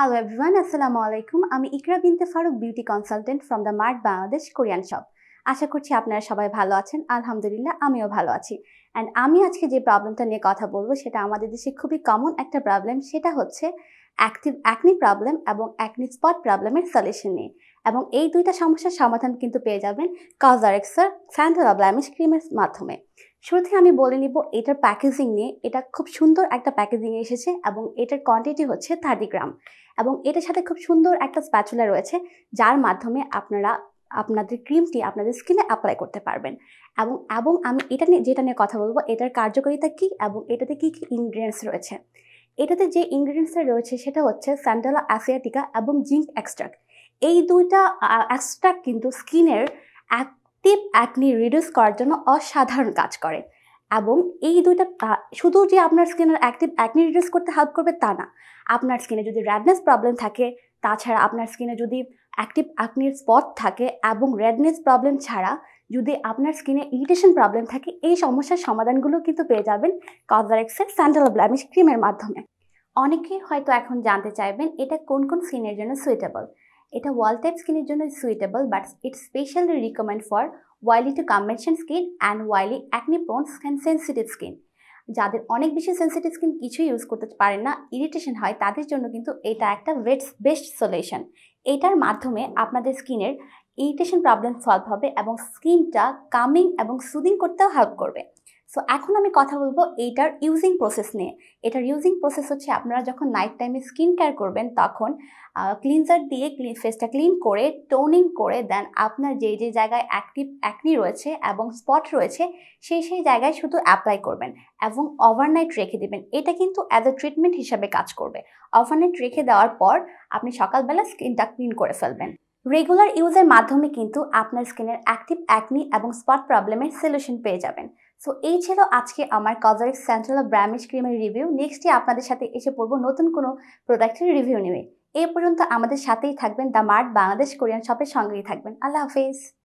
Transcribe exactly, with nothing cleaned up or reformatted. Hello everyone, Assalamu alaikum. Ami Ikra Binte Faruq beauty consultant from The Mart Bangladesh Korean shop. আশা করছি আপনারা সবাই ভালো আছেন আলহামদুলিল্লাহ আমিও ভালো আছি এন্ড আমি আজকে যে প্রবলেমটা নিয়ে কথা বলবো সেটা আমাদের দেশে খুবই কমন একটা প্রবলেম সেটা হচ্ছে অ্যাক্টিভ অ্যাকনি প্রবলেম এবং অ্যাকনি স্পট প্রবলেমের সলিউশন নিয়ে এবং এই দুইটা সমস্যার সমাধান কিন্তু পেয়ে যাবেন C O S R X এর Centella Blemish Cream এর মাধ্যমে শুরুতে আমি বলে নিব এটার প্যাকেজিং নিয়ে এটা খুব সুন্দর একটা প্যাকেজিং এসেছে এবং এটার কোয়ান্টিটি হচ্ছে thirty গ্রাম এবং এটার সাথে খুব সুন্দর একটা স্প্যাচুলা রয়েছে যার মাধ্যমে আপনারা আপনাদের ক্রিমটি আপনাদের স্কিনে অ্যাপ্লাই করতে পারবেন এবং এবং আমি এটা নিয়ে যেটা নিয়ে কথা বলবো এটার কার্যকারিতা কি এবং এটাতে কি কি ইনগ্রেডিয়েন্টস রয়েছে এটাতে যে ইনগ্রেডিয়েন্টস রয়েছে সেটা হচ্ছে Centella Asiatica এবং জিঙ্ক এক্সট্রাক্ট এই দুইটা এক্সট্রাক্ট কিন্তু স্কিনের অ্যাকটিভ অ্যাকনি রিডিউস করার জন্য অসাধারণ কাজ করে এবং এই দুইটা শুধু যে আপনার স্কিনের অ্যাকটিভ অ্যাকনি রিডিউস করতে হেল্প করবে তা না আপনার স্কিনে যদি র্যাডনেস প্রবলেম থাকে তাছাড়া আপনার স্কিনে যদি অ্যাকটিভ অ্যাকনির স্পট থাকে এবং রেডনেস প্রবলেম ছাড়া যদি আপনার স্কিনে ইরিটেশন প্রবলেম থাকে এই সমস্যার সমাধানগুলো কিন্তু পেয়ে যাবেন C O S R X এর Centella Blemish Cream এর মাধ্যমে অনেকে হয়তো এখন জানতে চাইবেন এটা কোন কোন স্কিনের জন্য সুইটেবল এটা ওয়াল টাইপ স্কিনের জন্য suitable but it's specially recommend for oily to combination skin and oily acne prone skin sensitive skin যাদের অনেক বেশি সেনসিটিভ স্কিন কিছু ইউজ করতে পারেন না ইরিটেশন হয় তাদের জন্য কিন্তু এটা একটা বেস্ট সলিউশন এটার মাধ্যমে আপনাদের স্কিনের ইরিটেশন প্রবলেম সলভ হবে এবং স্কিনটা কামিং এবং সুদিং করতেও হেল্প করবে সো এখন আমি কথা বলবো এটার ইউজিং প্রসেস নিয়ে এটার ইউজিং প্রসেস হচ্ছে আপনারা যখন নাইট টাইমে স্কিন কেয়ার করবেন তখন ক্লিনজার দিয়ে ফেসটা ক্লিন করে টোনিং করে দেন আপনার যে যে জায়গায় অ্যাকটিভ অ্যাকনি রয়েছে এবং স্পট রয়েছে সেই সেই জায়গায় শুধু অ্যাপ্লাই করবেন এবং ওভারনাইট রেখে দেবেন এটা কিন্তু অ্যাজ আ ট্রিটমেন্ট হিসাবে কাজ করবে ওভারনাইট রেখে দেওয়ার পর আপনি সকালবেলা স্কিনটা ক্লিন করে ফেলবেন রেগুলার ইউজের মাধ্যমে কিন্তু আপনার স্কিনের অ্যাকটিভ অ্যাকনি এবং স্পট প্রবলেমের সলিউশন পেয়ে যাবেন সো এই ছিল আজকে আমার C O S R X Centella Blemish Cream এর রিভিউ নেক্সটে আপনাদের সাথে এসে পড়ব নতুন কোনো প্রোডাক্টের রিভিউ নিয়ে এই পর্যন্ত আমাদের সাথেই থাকবেন দ্য মার্ট বাংলাদেশ কোরিয়ান শপের সঙ্গেই থাকবেন আল্লাহ হাফেজ